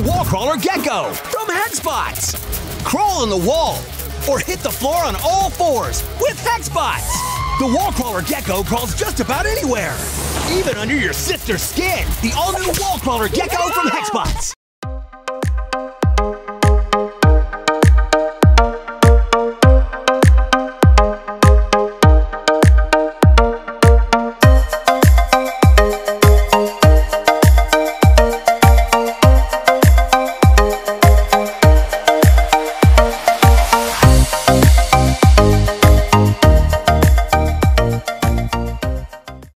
the Wall Crawler Gecko from Hexbots. Crawl on the wall or hit the floor on all fours with Hexbots. The Wall Crawler Gecko crawls just about anywhere, even under your sister's skin. The all-new Wall Crawler Gecko from Hexbots.